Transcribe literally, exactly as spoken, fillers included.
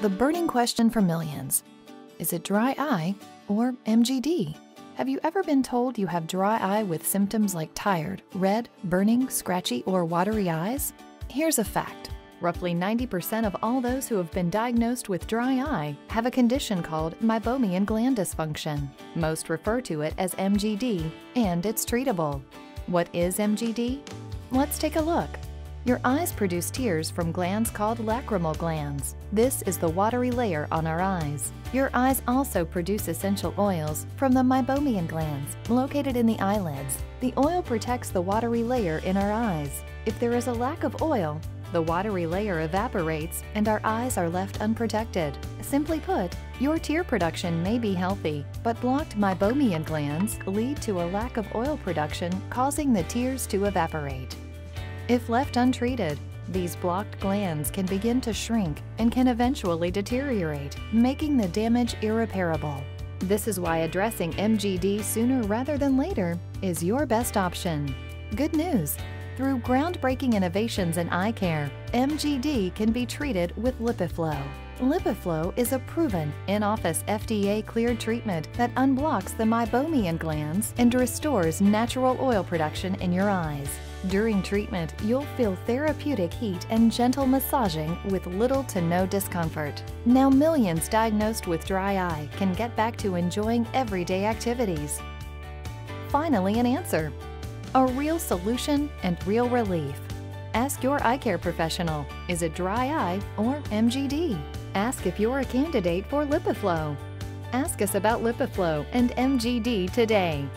The burning question for millions. Is it dry eye or M G D? Have you ever been told you have dry eye with symptoms like tired, red, burning, scratchy, or watery eyes? Here's a fact. Roughly ninety percent of all those who have been diagnosed with dry eye have a condition called meibomian gland dysfunction. Most refer to it as M G D, and it's treatable. What is M G D? Let's take a look. Your eyes produce tears from glands called lacrimal glands. This is the watery layer on our eyes. Your eyes also produce essential oils from the meibomian glands located in the eyelids. The oil protects the watery layer in our eyes. If there is a lack of oil, the watery layer evaporates and our eyes are left unprotected. Simply put, your tear production may be healthy, but blocked meibomian glands lead to a lack of oil production, causing the tears to evaporate. If left untreated, these blocked glands can begin to shrink and can eventually deteriorate, making the damage irreparable. This is why addressing M G D sooner rather than later is your best option. Good news! Through groundbreaking innovations in eye care, M G D can be treated with LipiFlow. LipiFlow is a proven, in-office F D A-cleared treatment that unblocks the meibomian glands and restores natural oil production in your eyes. During treatment, you'll feel therapeutic heat and gentle massaging with little to no discomfort. Now millions diagnosed with dry eye can get back to enjoying everyday activities. Finally, an answer. A real solution and real relief. Ask your eye care professional, is it dry eye or M G D? Ask if you're a candidate for LipiFlow. Ask us about LipiFlow and M G D today.